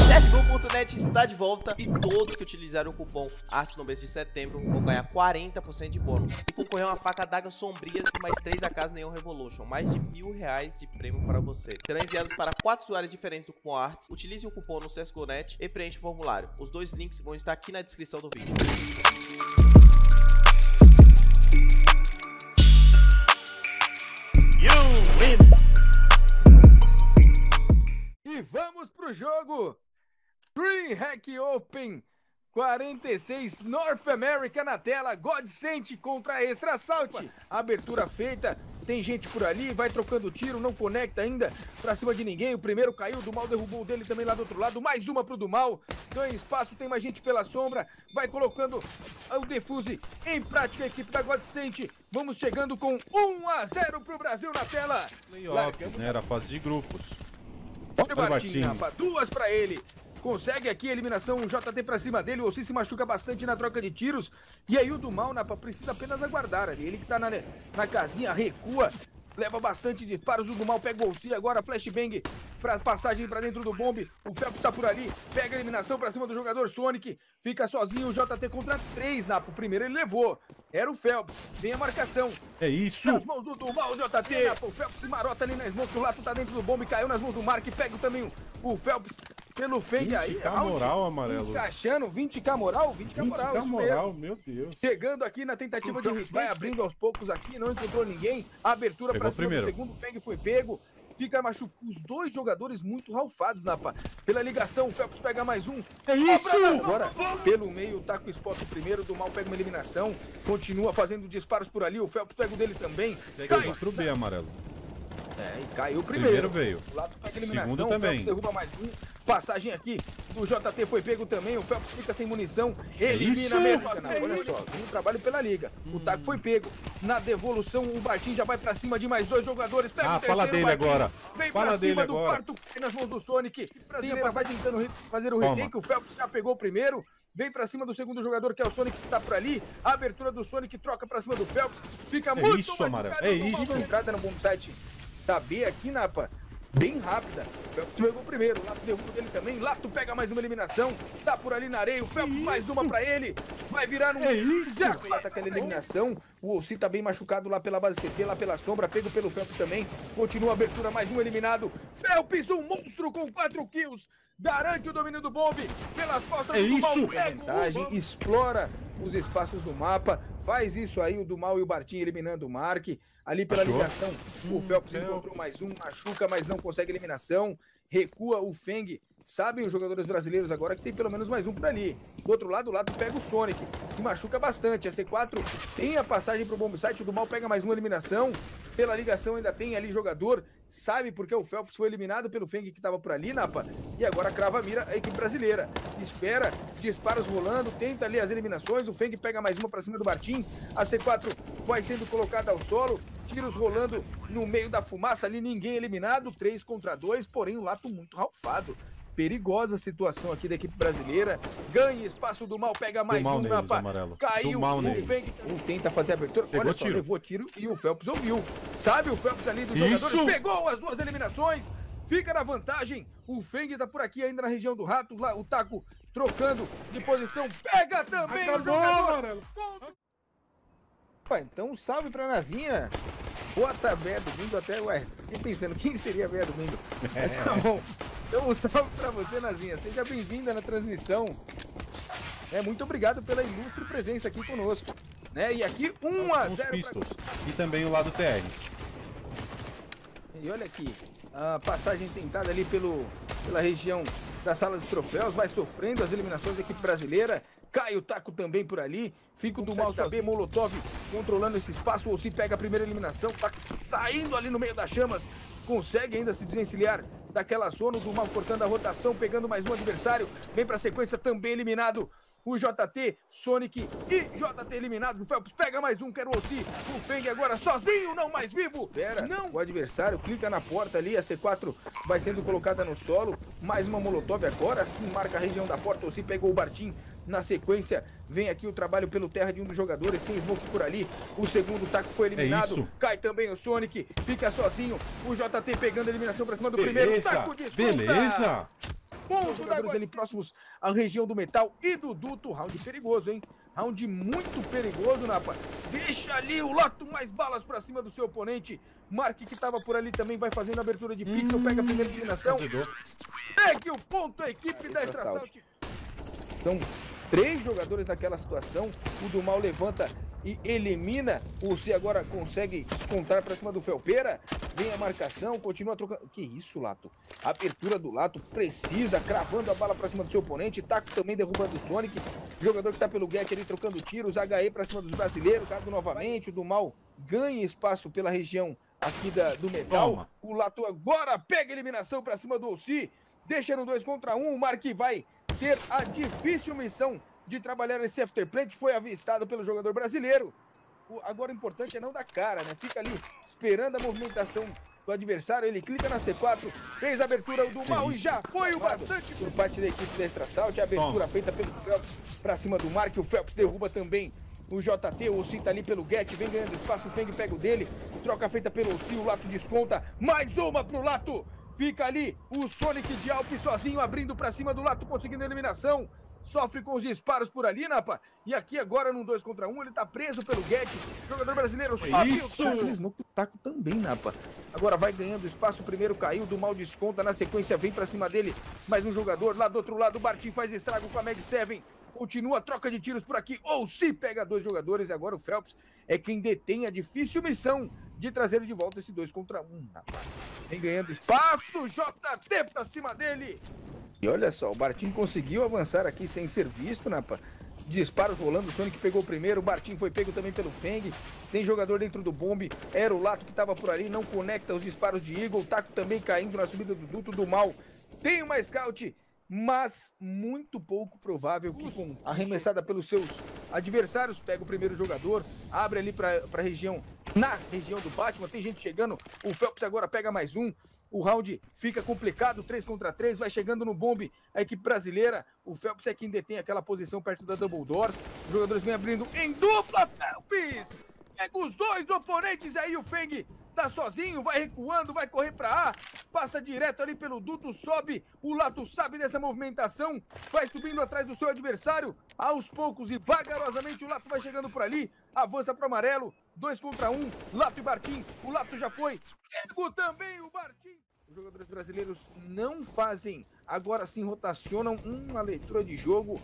CSGO.net está de volta e todos que utilizaram o cupom ARTS no mês de setembro vão ganhar 40% de bônus e concorrer uma faca d'Água Sombrias e mais 3 AKs NEON Revolution, mais de R$1.000 de prêmio para você. Serão enviados para 4 usuários diferentes do cupom ARTS. Utilize o cupom no CSGO.net e preencha o formulário. Os 2 links vão estar aqui na descrição do vídeo. E vamos pro jogo! DreamHack Open 46 North America na tela, Godsent contra Extra Salt. Abertura feita, tem gente por ali, vai trocando tiro, não conecta ainda pra cima de ninguém. O primeiro caiu, o do mal derrubou o dele também lá do outro lado. Mais uma pro do mal, ganha espaço, tem mais gente pela sombra. Vai colocando o defuse em prática a equipe da Godsent. Vamos chegando com 1-0 pro Brasil na tela. Playoffs, né? Era a fase de grupos. Olha o Batinho, rapaz, 2 pra ele. Consegue aqui a eliminação, um JT pra cima dele, o Ossi se machuca bastante na troca de tiros. E aí o do mal, Napa, precisa apenas aguardar ali. Ele que tá na casinha, recua, leva bastante disparos. O do mal pega o Ossi agora, flashbang pra passagem pra dentro do bombe. O Felps tá por ali, pega a eliminação pra cima do jogador Sonic. Fica sozinho, o JT contra 3, Napa. O primeiro ele levou, era o Felps, vem a marcação. É isso! Nas mãos do mal, o JT, Napa. O Felps se marota ali na smoke, o Lato tá dentro do bombe, caiu nas mãos do Mark, pega também o Felps. Pelo fake 20K aí, moral, amarelo. Encaixando, 20K moral, 20K moral. 20K moral, meu Deus. Chegando aqui na tentativa de hit, vai abrindo aos poucos aqui, não encontrou ninguém. Abertura pegou pra cima primeiro. Do segundo, o Feng foi pego. Fica machucado, os 2 jogadores muito ralfados, Napa. Pela ligação, o Felps pega mais um. É isso! Agora, pelo meio, tá com o spot o primeiro, do mal pega uma eliminação. Continua fazendo disparos por ali, o Felps pega o dele também. Cai pro B, amarelo. É, e caiu o primeiro. Veio. O Lato pega a eliminação, segundo também. O Felps derruba mais um. Passagem aqui, o JT foi pego também, o Felps fica sem munição, elimina mesmo. Olha só, um trabalho pela liga. O Taco foi pego. Na devolução, o Bartim já vai pra cima de mais 2 jogadores. Pega o terceiro, fala dele Bartim, agora. Vem fala pra cima do agora. Quarto, nas mãos do Sonic. Brasileira vai tentando fazer o retake, o Felps já pegou o primeiro. Vem pra cima do segundo jogador, que é o Sonic, que tá por ali. A abertura do Sonic troca pra cima do Felps. Fica muito machucado. É isso, a entrada no bomb site da B aqui, Napa. Bem rápida, o Felps pegou o primeiro, o Lato derruba dele também, Lato pega mais uma eliminação, tá por ali na areia, o Felps mais uma pra ele, vai virar um... É isso! Tá aquela eliminação, o Ossi tá bem machucado lá pela base CT, lá pela sombra, pego pelo Felps também, continua a abertura, mais um eliminado, Felps, um monstro com 4 kills, garante o domínio do bomb, pelas costas do mal, pega o... Explora os espaços do mapa, faz isso aí, o do mal e o Bartim eliminando o Mark, ali pela ligação, o Felps encontrou mais um, machuca, mas não consegue eliminação, recua o Feng, sabem os jogadores brasileiros agora que tem pelo menos mais um por ali, do outro lado, o Lato pega o Sonic, se machuca bastante, a C4 tem a passagem pro bomb site, o do mal pega mais uma eliminação, pela ligação ainda tem ali jogador, sabe porque o Felps foi eliminado pelo Feng que tava por ali, Napa, e agora crava a mira a equipe brasileira, espera, disparos rolando, tenta ali as eliminações, o Feng pega mais uma pra cima do Bartim, a C4 vai sendo colocada ao solo, tiros rolando no meio da fumaça ali, ninguém eliminado, 3 contra 2, porém o Lato muito ralfado. Perigosa situação aqui da equipe brasileira. Ganha espaço do mal, pega mais um, Napa. Caiu, o Feng tenta fazer a abertura. Pegou, olha só, tiro. Levou tiro e o Felps ouviu. Sabe o Felps ali dos jogadores? Pegou as 2 eliminações, fica na vantagem. O Feng tá por aqui ainda na região do rato. Lá, o Taco trocando de posição. Pega também o jogador. Opa, então salve pra Nazinha. Bota Véia Domingo até, ué, fiquei pensando, quem seria Véia Domingo? Mas tá bom. Então um salve pra você, Nazinha, seja bem-vinda na transmissão. É, muito obrigado pela ilustre presença aqui conosco, né? E aqui 1-0 Pistols pra... E também o lado TR. E olha aqui, a passagem tentada ali pela região da sala dos troféus, vai sofrendo as eliminações da equipe brasileira. Cai o Taco também por ali, fica o do mal também, Molotov controlando esse espaço, o Ossi pega a primeira eliminação, tá saindo ali no meio das chamas, consegue ainda se desvencilhar daquela zona, o do mal cortando a rotação, pegando mais um adversário, vem pra sequência, também eliminado o JT, Sonic e JT eliminado, o Felps pega mais um, quer o Ossi, o Feng agora sozinho, não mais vivo, pera, não. O adversário clica na porta ali, a C4 vai sendo colocada no solo, mais uma Molotov agora, sim, marca a região da porta, o Ossi pegou o Bartim, Na sequência, vem aqui o trabalho pelo terra de um dos jogadores. Tem smoke por ali. O segundo taco foi eliminado. Cai também o Sonic. Fica sozinho. O JT pegando a eliminação pra cima do primeiro. Taco de escuta. Beleza. Os jogadores ali próximos à região do metal e do duto. Round perigoso, hein? Round muito perigoso, Napa. Deixa ali o Lato mais balas pra cima do seu oponente. Mark, que tava por ali também, vai fazendo a abertura de pixel. Pega a primeira eliminação. Pegue o ponto, a equipe da Extra Salt. Então, três jogadores naquela situação. O do mal levanta e elimina. O C agora consegue descontar pra cima do Felpeira. Vem a marcação, continua trocando. Que isso, Lato? A abertura do Lato precisa, cravando a bala pra cima do seu oponente. Taco também derrubando o Sonic. Jogador que tá pelo Get ali trocando tiros. HE pra cima dos brasileiros. Taco novamente. O do mal ganha espaço pela região aqui do metal. Toma. O Lato agora pega a eliminação pra cima do Ossi. Deixa no 2 contra 1. O Mark vai ter a difícil missão de trabalhar nesse afterplay, que foi avistado pelo jogador brasileiro. Agora o importante é não dar cara, né? Fica ali esperando a movimentação do adversário. Ele clica na C4, fez a abertura do mal e já foi o bastante por parte da equipe da Extra Salt. A abertura feita pelo Phelps pra cima do Mark. O Phelps derruba também o JT. O Ossi tá ali pelo Get, vem ganhando espaço. O Feng pega o dele, troca feita pelo Ossi. O Lato desconta, mais uma pro Lato. Fica ali o Sonic de Alp sozinho, abrindo pra cima do Lato, conseguindo a eliminação. Sofre com os disparos por ali, Napa. E aqui agora, num 2 contra 1, ele tá preso pelo Get. Jogador brasileiro sobe. Isso! O Taco também, Napa. Agora vai ganhando espaço. O primeiro caiu, do mal desconta. Na sequência, vem pra cima dele mais um jogador. Lá do outro lado, o Bartim faz estrago com a Mag 7. Continua a troca de tiros por aqui. Ou se pega dois jogadores. E agora o Phelps é quem detém a difícil missão de trazer de volta esse 2 contra 1, Napa. Vem ganhando espaço, JT pra cima dele. E olha só, o Bartim conseguiu avançar aqui sem ser visto, Napa. Disparos rolando, o Sonic pegou o primeiro, o Bartim foi pego também pelo Feng. Tem jogador dentro do bombe, era o Lato que tava por ali, não conecta os disparos de Eagle. O Taco também caindo na subida do duto do mal. Tem uma scout, mas muito pouco provável que com arremessada pelos seus adversários. Pega o primeiro jogador, abre ali pra região. Na região do Batman, tem gente chegando. O Phelps agora pega mais um. O round fica complicado, 3 contra 3. Vai chegando no bombe a equipe brasileira. O Phelps é quem detém aquela posição perto da Double Doors. Os jogadores vêm abrindo em dupla, Phelps! Pega os dois oponentes aí, o Feng tá sozinho, vai recuando, vai correr pra A. Passa direto ali pelo duto, sobe. O Lato sabe dessa movimentação, vai subindo atrás do seu adversário. Aos poucos e vagarosamente o Lato vai chegando por ali. Avança pro amarelo, 2 contra 1, Lato e Bartim. O Lato já foi, pego também o Bartim. Os jogadores brasileiros não fazem, agora sim rotacionam. Uma leitura de jogo,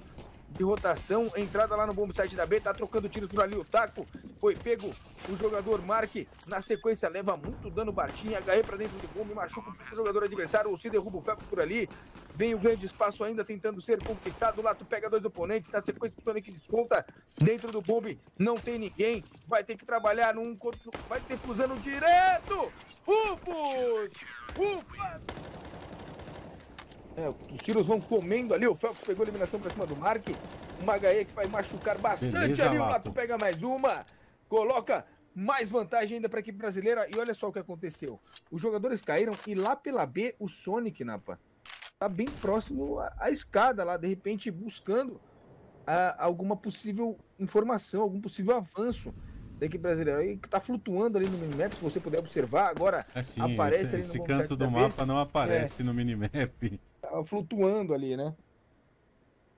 de rotação, entrada lá no bomb site da B, tá trocando tiro por ali o Taco, foi pego o jogador Mark, na sequência leva muito dano Bartim, HE pra dentro do bomb, machuca o jogador adversário, o C derruba o Felps por ali, vem o grande espaço ainda tentando ser conquistado, Lato pega dois oponentes, na sequência o Sonic desconta, dentro do bomb não tem ninguém, vai ter que trabalhar num contra, vai ter fusando direto, ufa! Os tiros vão comendo ali, o Phelps pegou a eliminação pra cima do Mark. Uma HE que vai machucar bastante. Beleza, ali, o Lato pega mais uma. Coloca mais vantagem ainda pra equipe brasileira. E olha só o que aconteceu. Os jogadores caíram e lá pela B, o Sonic, Napa, tá bem próximo à escada lá, de repente buscando alguma possível informação, algum possível avanço da equipe brasileira. E tá flutuando ali no minimap, se você puder observar agora. Assim, aparece esse, ali no esse canto do mapa não aparece no minimap. Tava flutuando ali, né?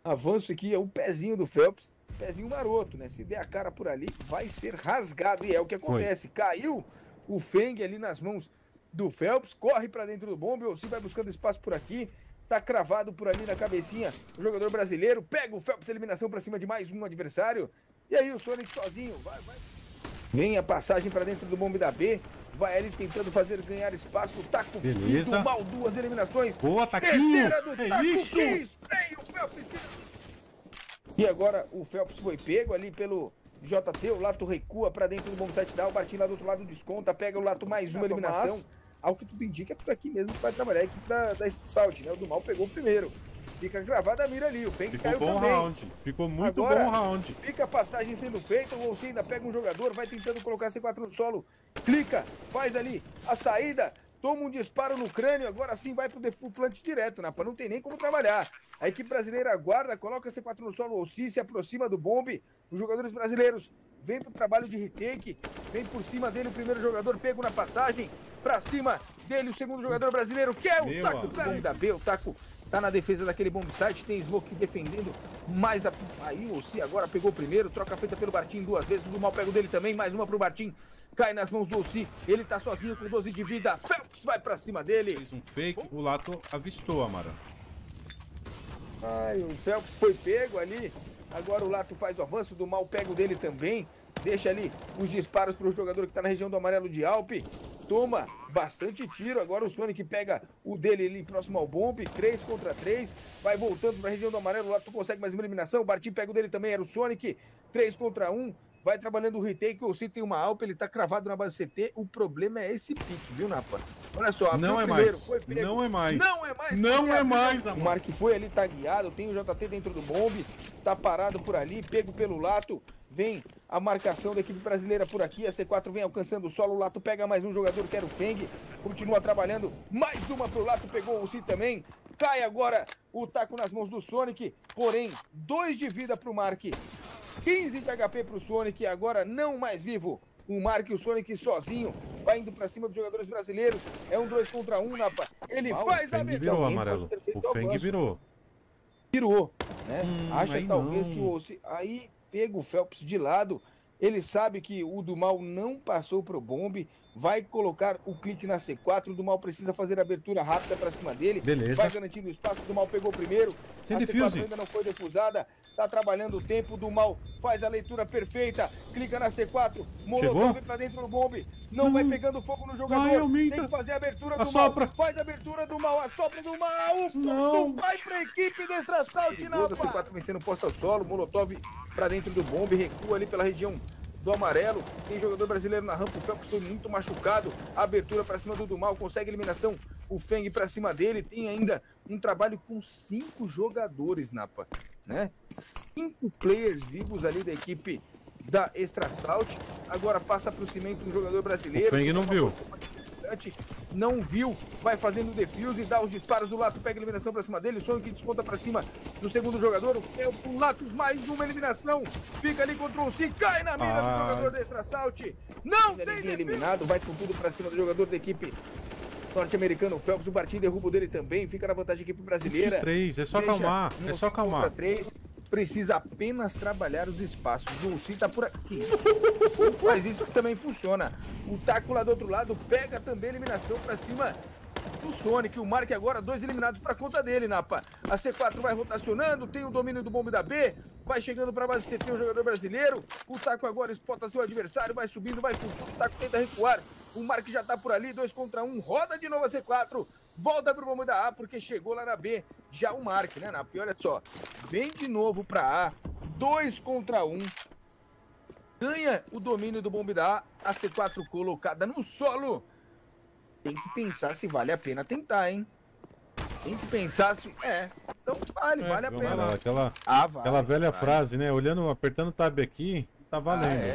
Avanço aqui, é o pezinho do Phelps, pezinho maroto, né? Se der a cara por ali, vai ser rasgado. E é o que acontece. Foi. Caiu o Feng ali nas mãos do Phelps, corre pra dentro do bombe, ou se vai buscando espaço por aqui. Tá cravado por ali na cabecinha o jogador brasileiro, pega o Phelps, eliminação pra cima de mais um adversário. E aí o Sonic sozinho, vai. Vem a passagem pra dentro do bombe da B. Vai ali tentando fazer ganhar espaço. O Taco Beleza. Pinto, mal, duas eliminações. Boa, Taquinho! Terceira do Taco, isso! Spray, o Phelps. E agora o Phelps foi pego ali pelo JT. O Lato recua pra dentro do bomb site da. O Bartim lá do outro lado desconta. Pega o Lato mais uma eliminação. Ao que tudo indica, é por aqui mesmo que vai trabalhar a equipe da Salt, né? O do mal pegou o primeiro. Fica gravada a mira ali, o Feng caiu também. Ficou bom round, ficou muito bom round. Fica a passagem sendo feita, o Olsen ainda pega um jogador, vai tentando colocar C4 no solo, clica, faz ali a saída, toma um disparo no crânio, agora sim vai pro defuplant direto, Napa, não tem nem como trabalhar. A equipe brasileira aguarda, coloca C4 no solo, ou se aproxima do bombe. Os jogadores brasileiros vêm pro trabalho de retake, vem por cima dele o primeiro jogador, pego na passagem, pra cima dele o segundo jogador brasileiro, que é o Taco da Onda B, o Taco tá na defesa daquele bomb site, tem Smoke defendendo, mais a... aí o Ossi agora pegou o primeiro, troca feita pelo Bartim duas vezes, do mal pego dele também, mais uma pro Bartim, cai nas mãos do Ossi, ele tá sozinho com 12 de vida, Felps vai pra cima dele. Fez um fake, o Lato avistou, Amara. Ai, o Felps foi pego ali, agora o Lato faz o avanço, do mal pego dele também, deixa ali os disparos pro jogador que tá na região do amarelo de Alpe. Toma bastante tiro, agora o Sonic pega o dele ali próximo ao bombe, 3 contra 3, vai voltando para a região do amarelo, lá tu consegue mais uma eliminação, o Bartim pega o dele também, era o Sonic, 3 contra 1, vai trabalhando o retake, o Cid tem uma alpa, ele tá cravado na base CT, o problema é esse pique, viu, Napa? Olha só, não é mais, não é mais, não é mais, não é mais, o Mark foi ali, tá guiado, tem o JT dentro do bombe, tá parado por ali, pego pelo Lato, vem a marcação da equipe brasileira por aqui, a C4 vem alcançando o solo, o Lato pega mais um jogador, que era o Feng, continua trabalhando, mais uma pro Lato, pegou o Si também, cai agora o Taco nas mãos do Sonic, porém, 2 de vida pro Mark, 15 de HP pro Sonic, agora não mais vivo, o Mark e o Sonic sozinho, vai indo pra cima dos jogadores brasileiros, é um 2 contra 1, Napa, ele faz a melhor. O Feng virou, amarelo, o Feng virou. Virou, né? Acha talvez que o Si... Aí... pega o Felps de lado, ele sabe que o Dumal não passou pro bombe, vai colocar o clique na C4, o Dumal precisa fazer a abertura rápida para cima dele, beleza, vai garantindo o espaço, o Dumal pegou o primeiro, sem a defuse. C4 ainda não foi defusada, tá trabalhando o tempo, o Dumal faz a leitura perfeita, clica na C4, Molotov vem pra dentro do bombe, não vai pegando fogo no jogador, tem que fazer a abertura do Mal, faz a abertura do Mal, assopra do Mal, o ponto vai pra equipe do Extra Salt, Napa. C4 vencendo posta ao solo, Molotov pra dentro do bombe, recua ali pela região do amarelo, tem jogador brasileiro na rampa, o Felps foi muito machucado, abertura para cima do Dumal, consegue eliminação, o Feng para cima dele, tem ainda um trabalho com 5 jogadores, Napa, né? 5 players vivos ali da equipe da Extra Salt, agora passa para o cimento do jogador brasileiro. O Feng não viu. Não viu, vai fazendo o defuse, dá os disparos do Lato, pega a eliminação pra cima dele, o Sonic desconta pra cima do segundo jogador, o Lato, mais uma eliminação, fica ali contra o Si, cai na mira do jogador da Extra Salt, não tem ninguém eliminado, vai com tudo pra cima do jogador da equipe norte-americano, o Felps, o Bartim derruba o dele também, fica na vantagem da equipe brasileira, 3, é só calmar, é só calmar, 3, precisa apenas trabalhar os espaços, o Si tá por aqui, faz isso que também funciona. O Taco lá do outro lado pega também a eliminação pra cima do Sonic. O Mark agora, 2 eliminados pra conta dele, Napa. A C4 vai rotacionando, tem o domínio do bombe da B, vai chegando pra base CT o jogador brasileiro. O Taco agora espota seu adversário, vai subindo, vai com tudo. O Taco tenta recuar. O Mark já tá por ali, 2 contra 1, roda de novo a C4. Volta pro bombe da A, porque chegou lá na B já o Mark, né, Napa? E olha só, vem de novo pra A, 2 contra 1. Ganha o domínio do bombe da A, a C4 colocada no solo. Tem que pensar se vale a pena tentar, hein? Tem que pensar se... É, então vale a pena. Lá, aquela velha frase, né? Olhando, apertando o tab aqui, tá valendo.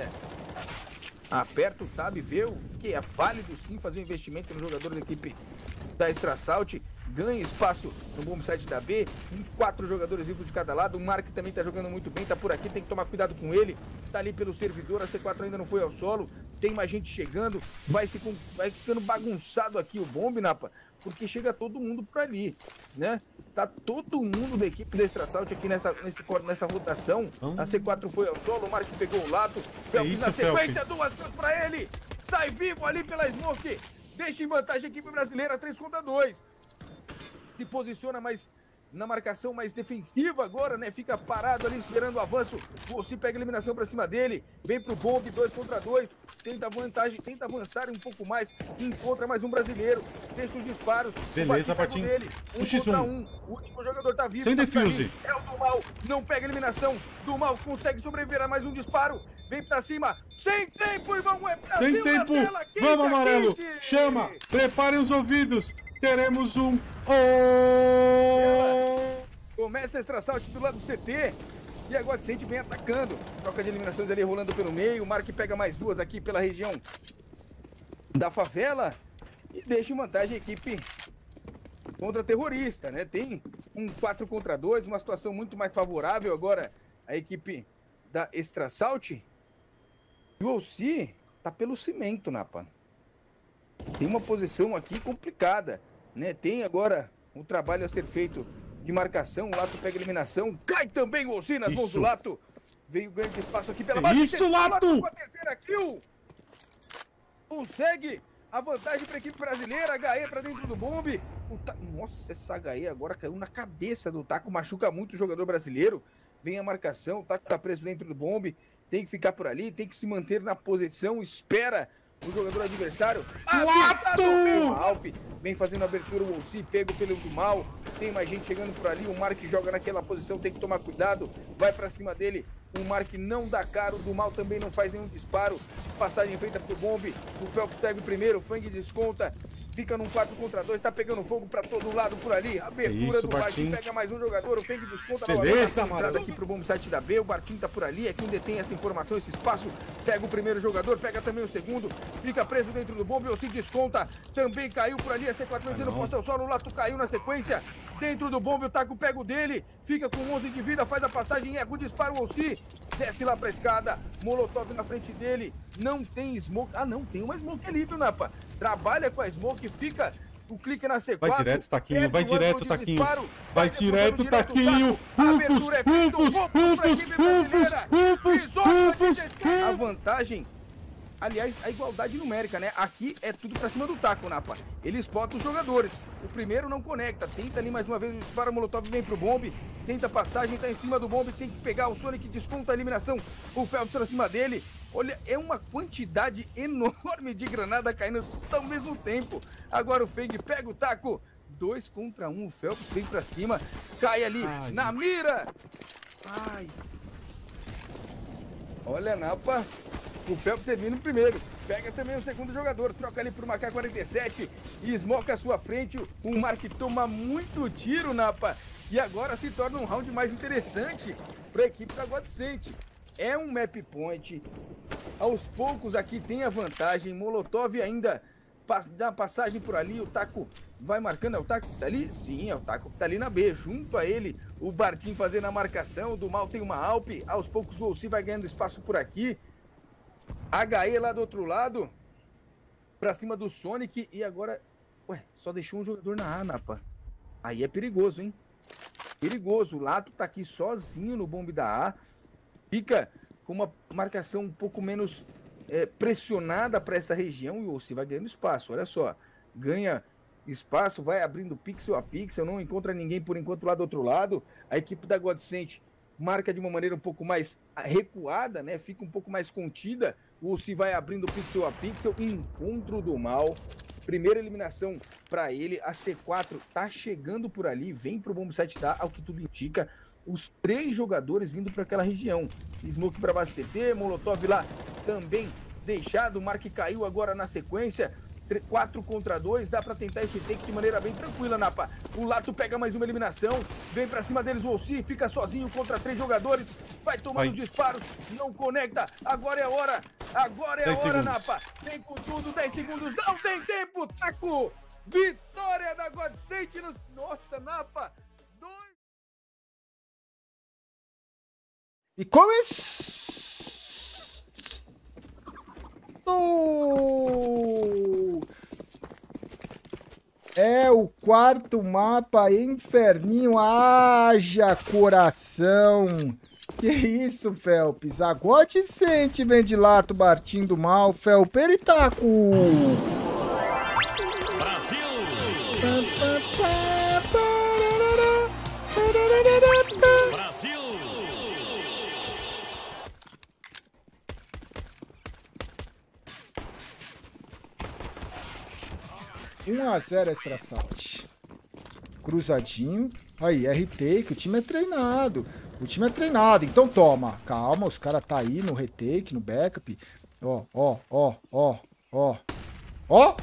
Aperta o tab, vê o que é válido sim fazer um investimento no jogador da equipe da Extra Salt. Ganha espaço no bomb site da B, 4 jogadores vivos de cada lado, o Mark também tá jogando muito bem, tá por aqui, tem que tomar cuidado com ele, tá ali pelo servidor, a C4 ainda não foi ao solo, tem mais gente chegando, vai ficando bagunçado aqui o bomb, Napa, porque chega todo mundo por ali, né? Tá todo mundo da equipe da Extra Salt aqui nessa rotação, a C4 foi ao solo, o Mark pegou o Lato, Felps na sequência, duas cantos pra ele, sai vivo ali pela Smoke, deixa em vantagem a equipe brasileira, 3 contra 2, se posiciona mais na marcação mais defensiva agora, né? Fica parado ali esperando o avanço. O Si pega a eliminação pra cima dele. Vem pro bombe, 2 contra 2. Tenta vantagem, tenta avançar um pouco mais. Encontra mais um brasileiro. Deixa os disparos. Beleza, Bartim. Um contra 1. O último jogador tá vivo. Sem defuse. É o Dumal. Não pega a eliminação. Dumal consegue sobreviver a mais um disparo. Vem pra cima, sem tempo, irmão. É Brasil, sem tempo. Tela, 15, vamos, amarelo. 15. Chama, preparem os ouvidos. Teremos um... Começa a Extra Salt do lado do CT. E a Godsent vem atacando. Troca de eliminações ali rolando pelo meio. O Mark pega mais 2 aqui pela região da favela. e deixa em vantagem a equipe contra-terrorista, né? Tem um 4 contra 2, uma situação muito mais favorável agora a equipe da Extra Salt. E o Alci tá pelo cimento, Napa. Tem uma posição aqui complicada, né? Tem agora um trabalho a ser feito de marcação, o Lato pega eliminação, cai também o Alci nas mãos do Lato. Veio ganho de espaço aqui pela base. Isso, Lato! Com a terceira kill. Consegue a vantagem para a equipe brasileira. HE para dentro do bombe. Nossa, essa HE agora caiu na cabeça do Taco. Machuca muito o jogador brasileiro. Vem a marcação. O Taco está preso dentro do bombe. Tem que ficar por ali. Tem que se manter na posição. Espera o jogador adversário. Lato! Alf vem fazendo a abertura. O Olsi pego pelo do mal. Tem mais gente chegando por ali. O Mark joga naquela posição. Tem que tomar cuidado. Vai para cima dele. O Mark não dá cara, o do mal também não faz nenhum disparo. Passagem feita pro Bombe. O Felps pega o primeiro, o Fang desconta. Fica num 4 contra 2, tá pegando fogo pra todo lado por ali. Abertura do Bartim, pega mais um jogador, o Fang desconta. Beleza, mano. Aqui pro Bombe site da B, o Bartim tá por ali, é quem detém essa informação, esse espaço. Pega o primeiro jogador, pega também o segundo. Fica preso dentro do Bombe, o Cid desconta. Também caiu por ali, a C4 no posto ao solo, o Lato caiu na sequência. Dentro do bombe, o Taco pega o dele, fica com 11 de vida, faz a passagem, erra o disparo, o Alci desce lá pra escada, Molotov na frente dele, não tem smoke, não, tem uma smoke ali, viu, Napa? Trabalha com a smoke, fica o clique na C4. Vai direto, Taquinho, vai direto, Taquinho, vai direto, Taquinho, a vantagem... Aliás, a igualdade numérica, né? Aqui é tudo pra cima do Taco, Napa. Ele spota os jogadores. O primeiro não conecta. Tenta ali mais uma vez, dispara o Molotov, vem pro bombe. Tenta passagem, tá em cima do bombe. Tem que pegar o Sonic, desconta a eliminação. O Felps pra cima dele. Olha, é uma quantidade enorme de granada caindo ao mesmo tempo. Agora o Feng pega o Taco. 2 contra 1, o Felps vem pra cima. Cai ali na mira. Ai. Olha, Napa. O Felps servindo primeiro, pega também o segundo jogador, troca ali pro AK-47 e esmoca a sua frente. O Mark toma muito tiro, Napa, e agora se torna um round mais interessante para a equipe da Godsent. É um map point, aos poucos aqui tem a vantagem, Molotov ainda dá passagem por ali, o Taco vai marcando, é o Taco que tá ali? Sim, é o Taco que tá ali na B, junto a ele, o Bartim fazendo a marcação, do mal tem uma Alp, aos poucos o Olsi vai ganhando espaço por aqui, HE lá do outro lado, pra cima do Sonic, e agora, ué, só deixou um jogador na A, Napa. Aí é perigoso, hein? Perigoso, o Lato tá aqui sozinho no bombe da A, fica com uma marcação um pouco menos pressionada pra essa região, e o Olsi vai ganhando espaço, olha só, ganha espaço, vai abrindo pixel a pixel, não encontra ninguém por enquanto lá do outro lado, a equipe da Godsent marca de uma maneira um pouco mais recuada, né? Fica um pouco mais contida, ou se vai abrindo pixel a pixel, encontro do mal, primeira eliminação para ele, a C4 tá chegando por ali, vem pro bomb site da, ao que tudo indica, os 3 jogadores vindo para aquela região, smoke para base CT, Molotov lá também deixado, o Mark caiu agora na sequência, 4 contra 2, dá pra tentar esse take de maneira bem tranquila, Napa. O Lato pega mais uma eliminação, vem pra cima deles o Olsi, fica sozinho contra 3 jogadores, vai tomando os disparos, não conecta, agora é a hora, Napa. Tem com tudo, 10 segundos, não tem tempo, Taco! Vitória da Godsent nos... Nossa, Napa! E como é isso? É o 4º mapa, Inferninho, haja coração. Que isso, Felps? A Godsent vem de Lato, Bartim do mal, Felps e Taco. Brasil! Brasil! Brasil! 1 a 0 Extra Salt. Cruzadinho. Aí, RT, que o time é treinado. O time é treinado, então toma. Calma, os caras tá aí no retake, no backup. Ó, ó, ó, ó, ó. Ó!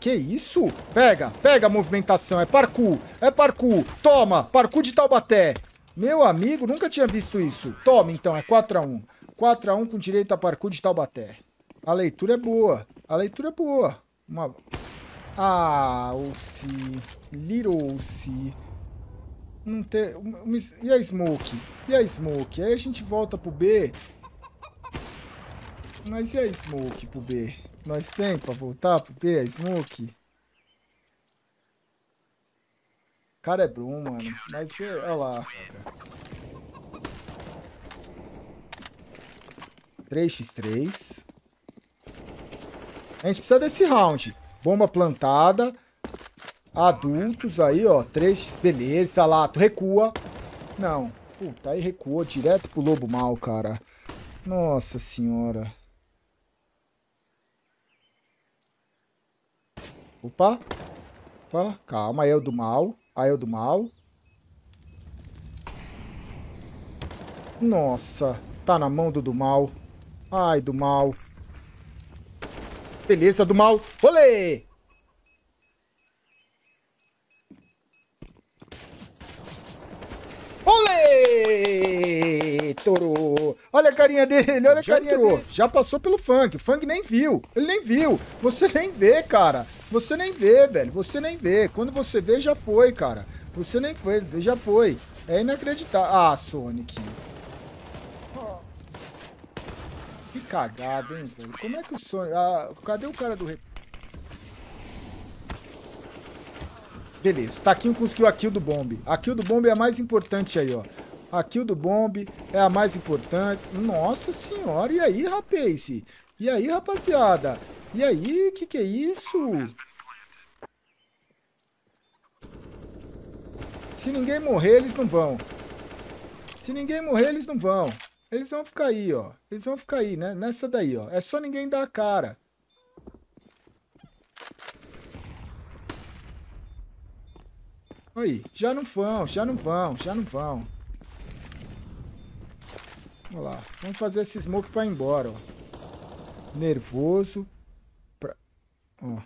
Que isso? Pega, pega a movimentação. É parkour, é parkour. Toma, parkour de Taubaté. Meu amigo, nunca tinha visto isso. Toma, então, é 4 a 1. 4 a 1 com direito a parkour de Taubaté. A leitura é boa. A leitura é boa. Uma... Ah, Ossi. Little Ossi. Não tem... E a Smoke? E a Smoke? Aí a gente volta pro B. Mas e a Smoke pro B? Nós tem pra voltar pro B, a Smoke? Cara é bom, mano. Mas olha lá. 3x3. A gente precisa desse round. Bomba plantada. Adultos aí, ó. 3x. Beleza, lá. Tu recua. Não. Puta, aí recuou direto pro lobo mal, cara. Nossa senhora. Opa. Opa. Calma, aí é o do mal. Aí é o do mal. Nossa. Tá na mão do mal. Ai, do mal. Beleza, do mal. Olê! Olê! Toro! Olha a carinha dele, olha a carinha dele. Já passou pelo funk. O funk nem viu. Ele nem viu. Você nem vê, cara. Você nem vê, velho. Você nem vê. Quando você vê, já foi, cara. Você nem foi, já foi. É inacreditável. Ah, Sonic. Que cagada, hein, velho? Como é que o Sonic... Ah, cadê o cara do... Beleza. Tá aqui conseguiu a kill do bomb. A kill do bomb é a mais importante aí, ó. A kill do bomb é a mais importante. Nossa senhora. E aí, rapaz? E aí, rapaziada? E aí, que é isso? Se ninguém morrer, eles não vão. Se ninguém morrer, eles não vão. Eles vão ficar aí, ó. Eles vão ficar aí, né? Nessa daí, ó. É só ninguém dar a cara. Aí. Já não vão, já não vão, já não vão. Vamos lá. Vamos fazer esse smoke pra ir embora, ó. Nervoso. Pra... Ó.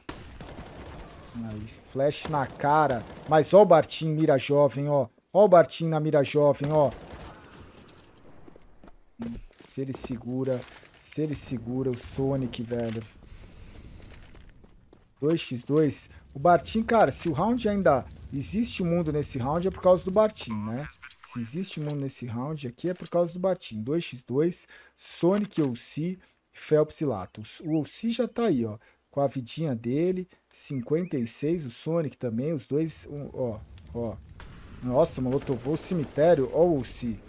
Aí. Flash na cara. Mas ó o Bartinho mira jovem, ó. Ó o Bartinho na mira jovem, ó. Se ele segura o Sonic, velho. 2x2. O Bartim, cara, se o round ainda... Existe mundo nesse round é por causa do Bartim, né? Se existe mundo nesse round aqui é por causa do Bartim. 2x2, Sonic, Ossi, Phelps e Latos. O Ossi já tá aí, ó. Com a vidinha dele. 56, o Sonic também. Os dois, ó, ó. Nossa, malotovou o cemitério. Ó o Ossi.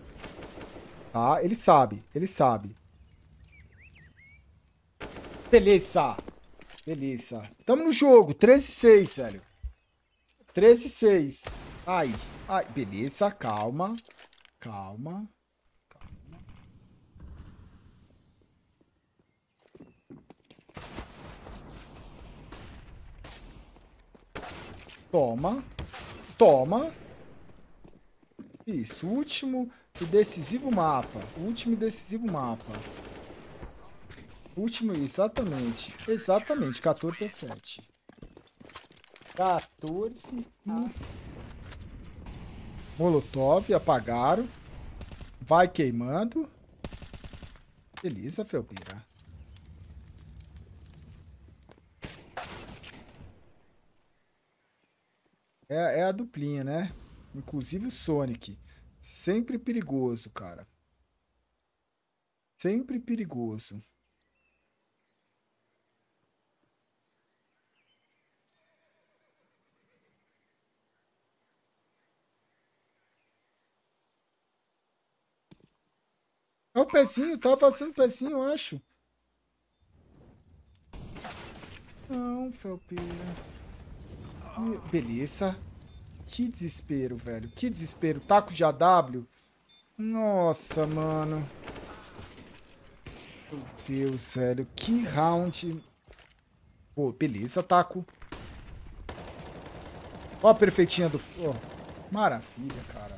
Tá, ah, ele sabe, ele sabe. Beleza. Beleza. Tamo no jogo. 13-6, velho. 13-6. Ai, ai. Beleza, calma. Calma. Calma. Toma. Toma. Isso, último... E decisivo mapa. Último e decisivo mapa. Último, exatamente. Exatamente, 14-7. 14. Molotov, apagaram. Vai queimando. Beleza, Felpeira. É a duplinha, né? Inclusive o Sonic. Sempre perigoso, cara. Sempre perigoso. É o pezinho, tava passando o pezinho, eu acho. Não, Felpeira. Beleza. Que desespero, velho. Que desespero. Taco de AW. Nossa, mano. Meu Deus, velho. Que round. Pô, beleza, taco. Ó a perfeitinha do... Ó. Maravilha, cara.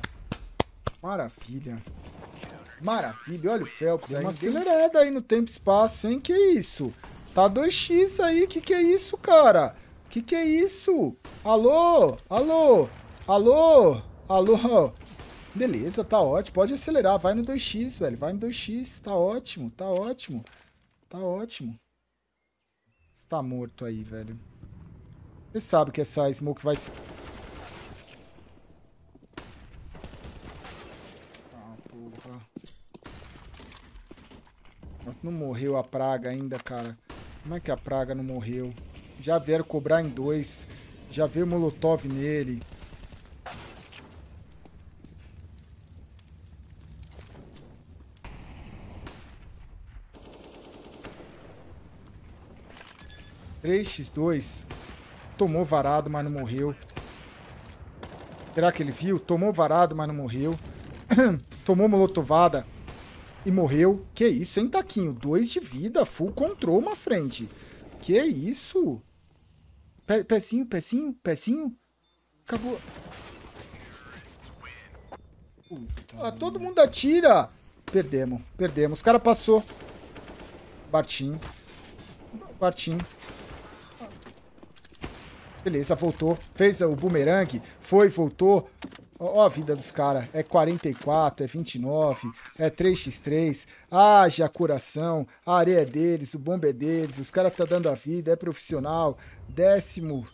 Maravilha. Maravilha. Olha o Phelps aí. Uma acelerada aí no tempo e espaço, hein? Que isso? Tá 2x aí. Que é isso, cara? Que é isso? Alô? Alô? Alô? Alô? Beleza, tá ótimo. Pode acelerar. Vai no 2x, velho. Vai no 2x. Tá ótimo, tá ótimo. Tá ótimo. Você tá morto aí, velho. Você sabe que essa smoke vai... Ah, porra. Não morreu a praga ainda, cara. Como é que a praga não morreu? Já vieram cobrar em dois. Já veio molotov nele. (3x2). Tomou varado, mas não morreu. Será que ele viu? Tomou varado, mas não morreu. Tomou molotovada e morreu. Que isso, hein, Taquinho? 2 de vida. Full control na frente. Que isso? Pezinho, pezinho, pezinho. Acabou. Ah, todo mundo atira. Perdemos, perdemos. Os caras passou. Bartim. Bartim. Beleza, voltou. Fez o bumerangue. Foi, voltou. Ó a vida dos caras. É 44, é 29, é 3x3. Haja coração. A areia é deles, o bomba é deles. Os caras tá dando a vida, é profissional. 15º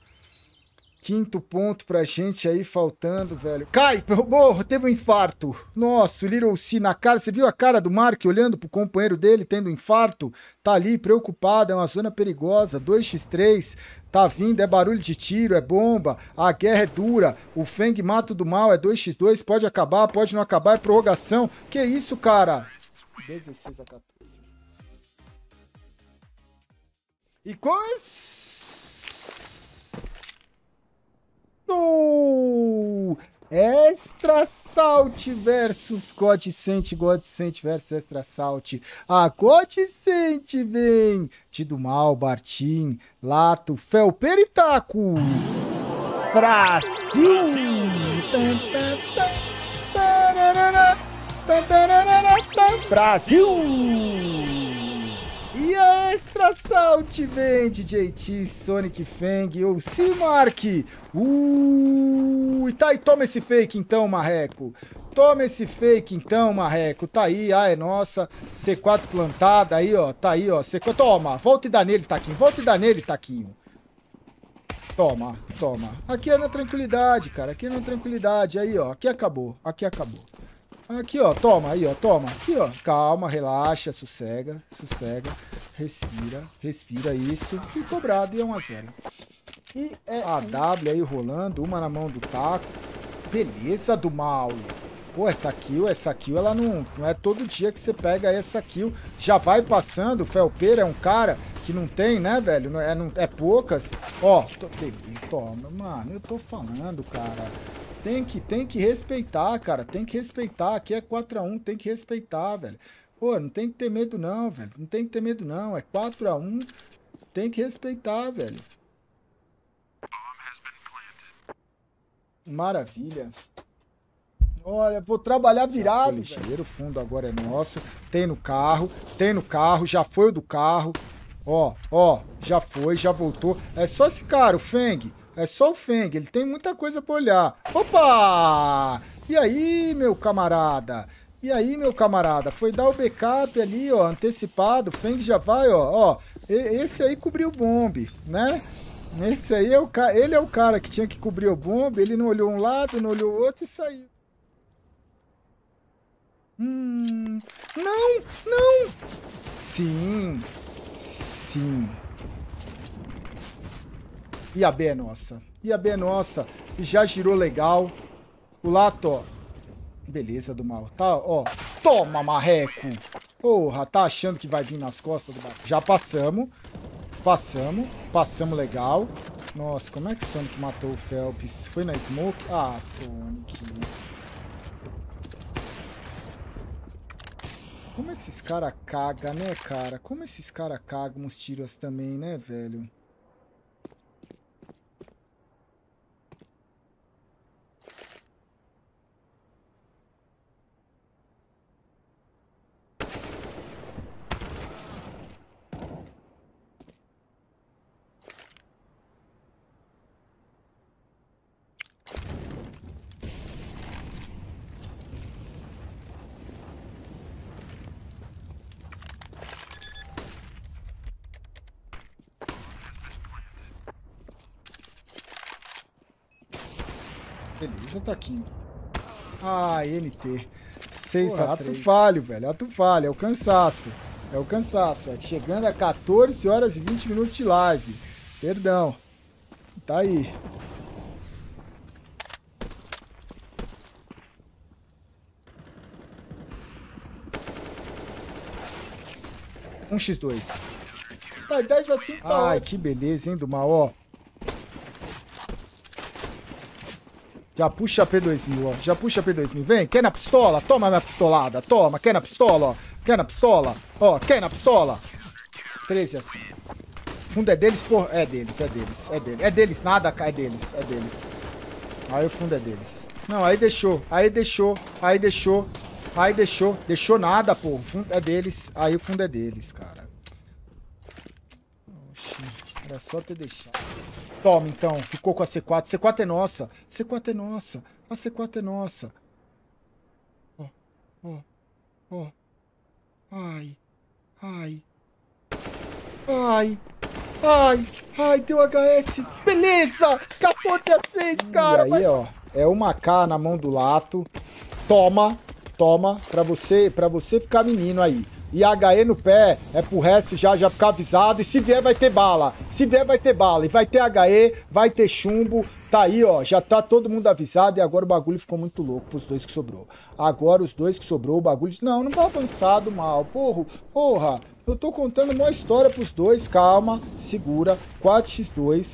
ponto pra gente aí faltando, velho. Cai! Porra, teve um infarto. Nossa, o Little C na cara. Você viu a cara do Mark olhando pro companheiro dele tendo um infarto? Tá ali preocupado, é uma zona perigosa. 2x3. Tá vindo, é barulho de tiro, é bomba, a guerra é dura, o Feng mata do mal, é 2x2, pode acabar, pode não acabar, é prorrogação. Que isso, cara? 16x14. E com isso... Extra Salt versus Godsent, Godsent versus Extra Salt. A Godsent vem Tido Mal, Bartim, Lato, Felper e Taco. Brasil! Brasil! E a Extra Salt vem DJT, Sonic, Feng ou Seamark. Tá aí, toma esse fake então, Marreco. Toma esse fake então, Marreco. Tá aí, ah, é nossa. C4 plantada aí, ó. Tá aí, ó. C4. Toma, volta e dá nele, Taquinho. Volta e dá nele, Taquinho. Toma, toma. Aqui é na tranquilidade, cara. Aqui é na tranquilidade. Aí, ó. Aqui acabou. Aqui acabou. Aqui, ó. Toma, aí, ó. Toma. Aqui, ó. Calma, relaxa, sossega, sossega. Respira, respira isso. E cobrado, e é 1x0. E é a W aí rolando, uma na mão do Taco. Beleza, do mal. Pô, essa kill, ela não é todo dia que você pega essa kill. Já vai passando, o Felpeira é um cara que não tem, né, velho? É poucas. Ó, toma, mano, eu tô falando, cara. Tem que respeitar, cara, tem que respeitar. Aqui é 4x1, tem que respeitar, velho. Pô, não tem que ter medo não, velho. Não tem que ter medo não, é 4x1, tem que respeitar, velho. Maravilha. Olha, vou trabalhar virado. Ligeiro, o fundo agora é nosso. Tem no carro, já foi o do carro. Ó, ó, já foi, já voltou. É só esse cara, o Feng. É só o Feng, ele tem muita coisa pra olhar. Opa! E aí, meu camarada? E aí, meu camarada? Foi dar o backup ali, ó, antecipado. O Feng já vai, ó, ó. Esse aí cobriu o bombe, né? Esse aí, ele é o cara que tinha que cobrir o bombe, ele não olhou um lado, não olhou o outro e saiu. Não, não! Sim, sim. E a B é nossa. E a B é nossa. E já girou legal. O Lato, ó. Beleza, do mal. Tá, ó. Toma, Marreco! Porra, tá achando que vai vir nas costas do barco. Já passamos. Passamos, passamos legal. Nossa, como é que o Sonic matou o Felps? Foi na smoke? Ah, Sonic. Como esses caras cagam, né, cara? Como esses caras cagam os tiros também, né, velho? Beleza, Taquinho. Ah, NT. 6 a 3. Falho, velho. Ato falho. É o cansaço. É o cansaço. É chegando a 14 horas e 20 minutos de live. Perdão. Tá aí. Um x2. Tá, 10 a 5. Ai, tá, que beleza, hein, do mal, ó. Já puxa a P2000, ó. Já puxa a P2000. Vem, quer na pistola? Toma minha pistolada. Toma, quer na pistola, ó. Quer na pistola? Ó, quer na pistola? 13 a 5. O fundo é deles, porra. É deles, é deles, é deles. É deles, nada, é deles, é deles. Aí o fundo é deles. Não, aí deixou, aí deixou, aí deixou. Aí deixou, deixou nada, pô. O fundo é deles, aí o fundo é deles, cara. Oxi, era só ter deixado. Toma, então. Ficou com a C4. C4 é nossa. C4 é nossa. A C4 é nossa. Ó, ó, ó. Ai, ai. Ai, ai, ai, deu HS. Beleza! 14 a 6, cara. E aí, ó, é uma K na mão do Lato. Toma. Toma, pra você ficar menino aí. E HE no pé, é pro resto já ficar avisado. E se vier, vai ter bala. Se vier, vai ter bala. E vai ter HE, vai ter chumbo. Tá aí, ó. Já tá todo mundo avisado. E agora o bagulho ficou muito louco pros dois que sobrou. Agora os dois que sobrou, o bagulho... Não, não vai avançado, mal. Porra. Eu tô contando uma história pros dois. Calma, segura. 4x2.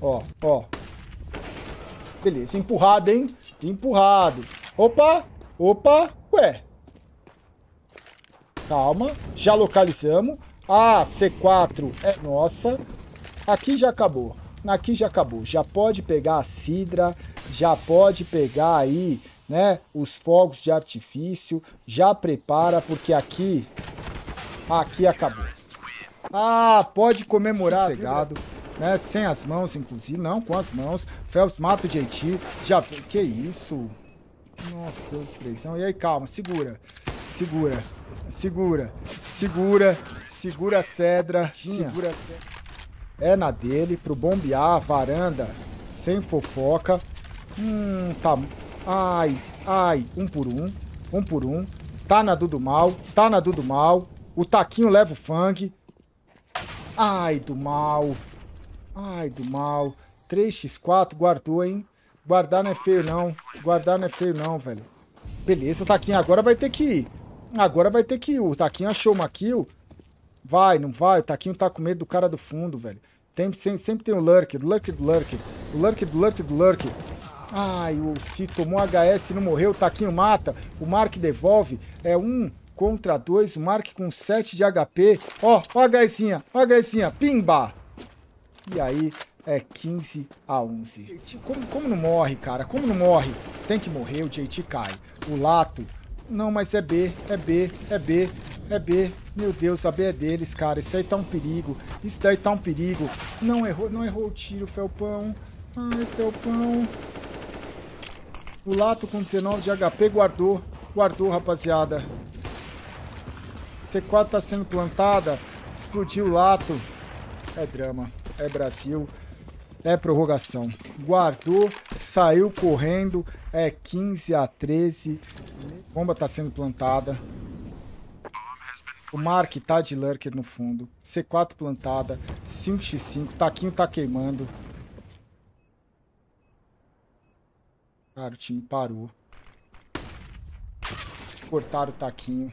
Ó. Beleza, empurrado, hein? Empurrado. Opa, opa, ué. Calma, já localizamos. A C4 é nossa. Aqui já acabou. Aqui já acabou. Já pode pegar a cidra, já pode pegar aí, né, os fogos de artifício. Já prepara, porque aqui acabou. Ah, pode comemorar, sossegado. Né? Sem as mãos, inclusive. Não, com as mãos. Felps mata o JT. Já... Que isso? Nossa, Deus, pressão. E aí, calma. Segura. Segura. Segura. Segura. Segura a cedra. Segura a cedra. É na dele. Pro bombear a varanda. Sem fofoca. Tá... Ai, ai. Um por um. Um por um. Tá na do mal. Tá na do mal. O Taquinho leva o fang. Ai, do mal. Ai, do mal. 3x4, guardou, hein? Guardar não é feio, não. Guardar não é feio, não, velho. Beleza, o Taquinho agora vai ter que ir. Agora vai ter que ir. O Taquinho achou uma kill. Vai, não vai? O Taquinho tá com medo do cara do fundo, velho. Sempre tem o lurker. O lurker do lurker. O lurker do lurker do lurker. Ai, o Si tomou HS, não morreu. O Taquinho mata. O Mark devolve. É 1 contra 2. O Mark com 7 de HP. Ó, ó a HSinha. Ó a HSinha. Pimba! E aí, é 15 a 11. Como não morre, cara? Como não morre? Tem que morrer, o JT cai. O Lato... Não, mas é B, é B, é B, é B. Meu Deus, a B é deles, cara. Isso aí tá um perigo. Isso daí tá um perigo. Não errou o tiro, Felpão. Ai, Felpão. O Lato com 19 de HP guardou. Guardou, rapaziada. C4 tá sendo plantada. Explodiu o Lato. É drama. É Brasil, é prorrogação. Guardou, saiu correndo, é 15 a 13. Bomba tá sendo plantada. O Mark tá de lurker no fundo. C4 plantada, 5x5, Taquinho tá queimando. Cara, o time parou. Cortaram o Taquinho.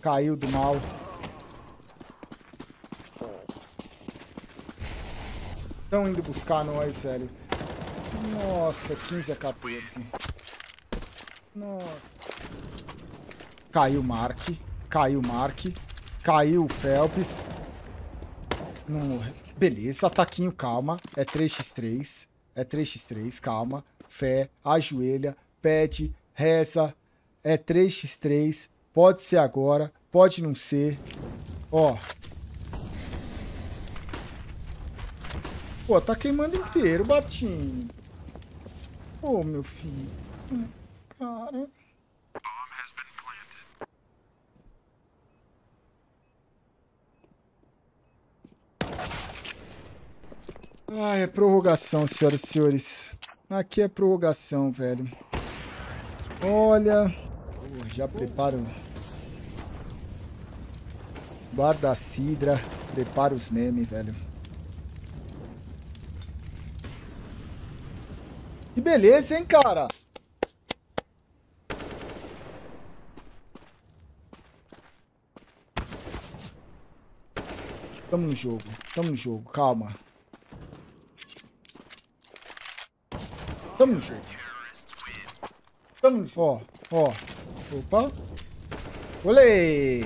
Caiu do mal. Estão indo buscar nós, velho. Nossa, 15 a 14. Nossa. Caiu o Mark. Caiu o Mark. Caiu o Felps. Não... Beleza, Taquinho, calma. É 3x3. É 3x3, calma. Fé, ajoelha, pede, reza. É 3x3. Pode ser agora, pode não ser. Ó. Pô, tá queimando inteiro, Bartinho. Ô, meu filho. Cara. Ah, é prorrogação, senhoras e senhores. Aqui é prorrogação, velho. Olha. Já preparo. Guarda a cidra. Prepara os memes, velho. Que beleza, hein, cara? Tamo no jogo, calma. Tamo no jogo. Tamo no jogo, ó. Opa. Olê!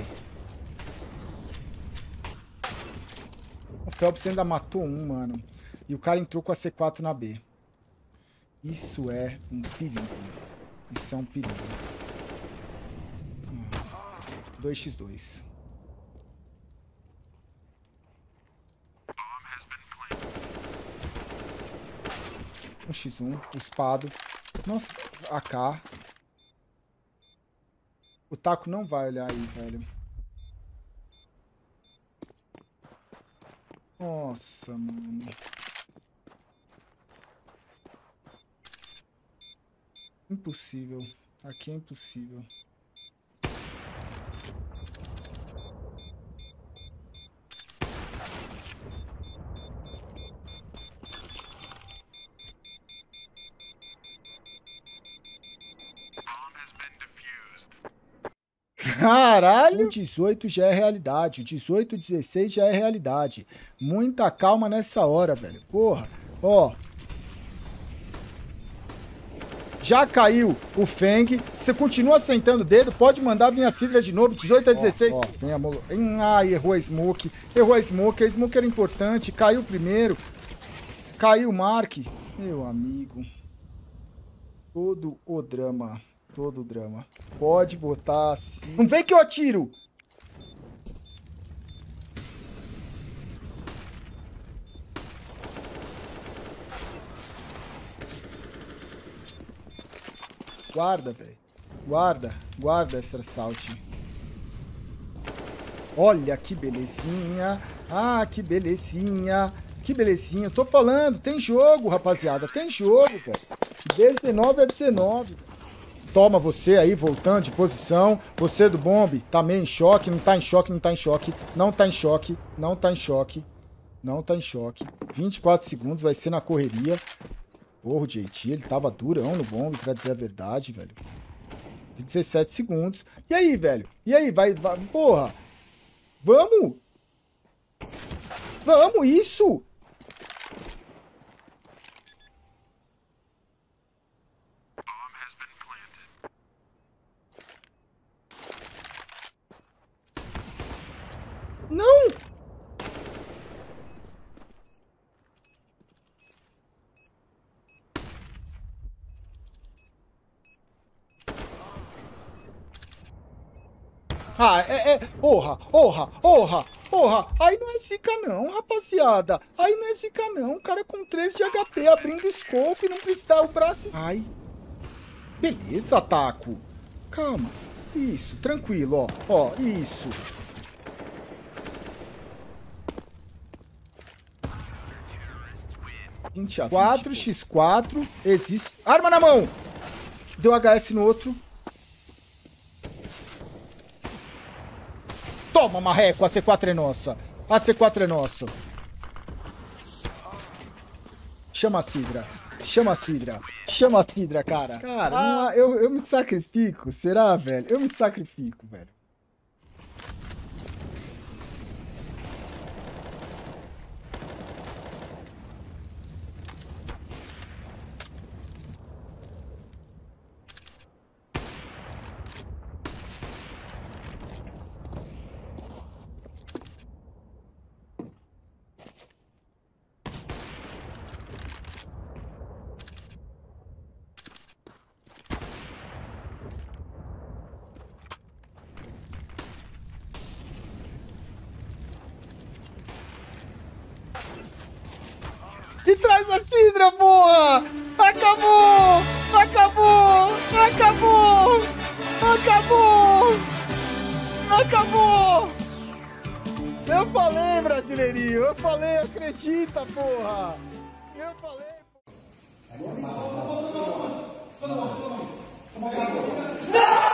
O Felps ainda matou um, mano. E o cara entrou com a C4 na B. Isso é um perigo. Isso é um perigo. 2x2. Um x1, espado. Nossa, AK. O Taco não vai olhar aí, velho. Nossa, mano. Impossível. Aqui é impossível. Caralho! O 18 já é realidade. O 18, 16 já é realidade. Muita calma nessa hora, velho. Porra. Ó. Já caiu o Feng. Você continua sentando o dedo. Pode mandar vir a cidra de novo. 18 a 16. Ó, vem a molo... Ai, errou a smoke. Errou a smoke. A smoke era importante. Caiu primeiro. Caiu o Mark. Meu amigo. Todo o drama. Todo drama. Pode botar assim. Não vem que eu atiro! Guarda, velho. Guarda. Guarda Extra Salt. Olha que belezinha. Ah, que belezinha. Que belezinha. Tô falando. Tem jogo, rapaziada. Tem jogo, velho. 19 a 19, velho. Toma você aí, voltando de posição. Você do bombe, tá meio em choque. Não tá em choque, não tá em choque. Não tá em choque, não tá em choque. Não tá em choque. 24 segundos, vai ser na correria. Porra, o JT, ele tava durão no bombe, pra dizer a verdade, velho. 17 segundos. E aí, velho? E aí, vai porra. Vamos! Vamos, isso! Não! Ah, porra, porra, porra, porra. Aí não é zica não, rapaziada. Aí não é zica não. O cara com 3 de HP abrindo scope, não precisa o braço... Ai. Beleza, Taco. Calma. Isso, tranquilo, ó. Ó, isso. Gente, 4x4, existe... Arma na mão! Deu HS no outro. Toma, marreco, a C4 é nossa. A C4 é nossa. Chama a cidra. Chama a cidra. Chama a cidra, cara. Cara, ah, eu me sacrifico, será, velho? Eu me sacrifico, velho. E traz a cidra, porra! Acabou! Acabou! Acabou! Acabou! Acabou! Eu falei, brasileirinho, eu falei, acredita, porra! Eu falei, porra!